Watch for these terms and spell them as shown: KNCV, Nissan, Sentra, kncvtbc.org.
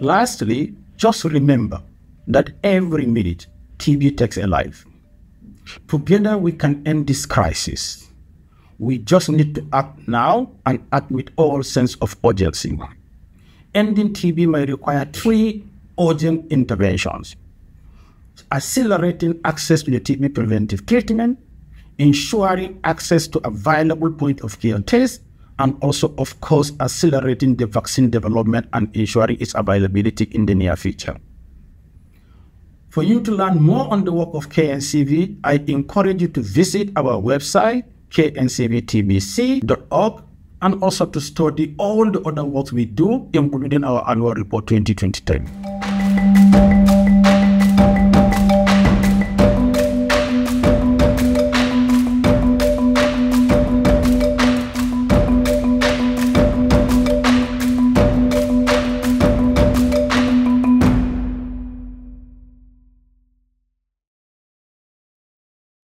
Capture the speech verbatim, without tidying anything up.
Lastly, just remember that every minute T B takes a life. Together we can end this crisis. We just need to act now and act with all sense of urgency. Ending T B may require three urgent interventions: accelerating access to the T B preventive treatment, ensuring access to available point of care tests, and also, of course, accelerating the vaccine development and ensuring its availability in the near future. For you to learn more on the work of K N C V, I encourage you to visit our website, K N C V T B C dot org, and also to study all the other works we do, including our annual report twenty twenty-two.